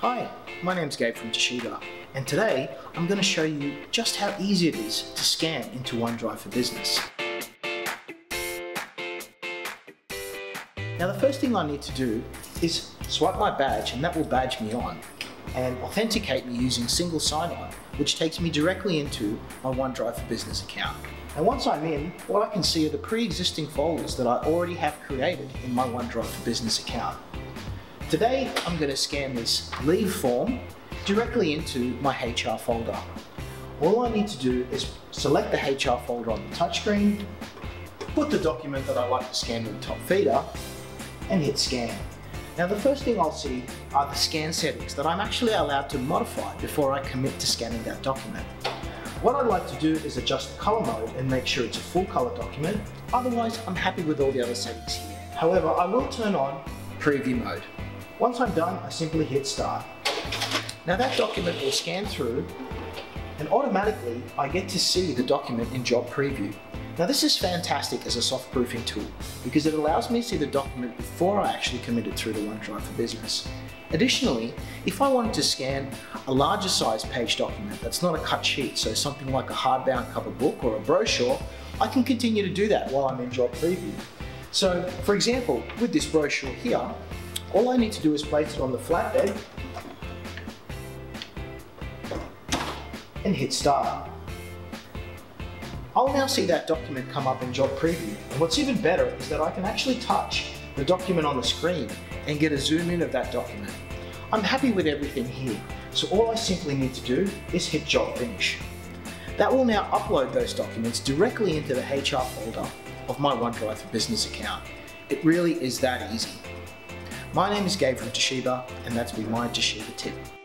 Hi, my name's Gabe from Toshiba, and today I'm going to show you just how easy it is to scan into OneDrive for Business. Now the first thing I need to do is swipe my badge, and that will badge me on and authenticate me using single sign-on, which takes me directly into my OneDrive for Business account. And once I'm in, all I can see are the pre-existing folders that I already have created in my OneDrive for Business account. Today, I'm going to scan this leave form directly into my HR folder. All I need to do is select the HR folder on the touchscreen, put the document that I'd like to scan to the top feeder, and hit scan. Now the first thing I'll see are the scan settings that I'm actually allowed to modify before I commit to scanning that document. What I'd like to do is adjust the color mode and make sure it's a full color document. Otherwise, I'm happy with all the other settings here. However, I will turn on preview mode. Once I'm done, I simply hit start. Now that document will scan through, and automatically I get to see the document in job preview. Now this is fantastic as a soft proofing tool because it allows me to see the document before I actually commit it through to OneDrive for Business. Additionally, if I wanted to scan a larger size page document that's not a cut sheet, so something like a hardbound cover book or a brochure, I can continue to do that while I'm in job preview. So for example, with this brochure here, all I need to do is place it on the flatbed and hit start. I'll now see that document come up in job preview, and what's even better is that I can actually touch the document on the screen and get a zoom in of that document. I'm happy with everything here, so all I simply need to do is hit job finish. That will now upload those documents directly into the HR folder of my OneDrive for Business account. It really is that easy. My name is Gabe from Toshiba, and that's been my Toshiba tip.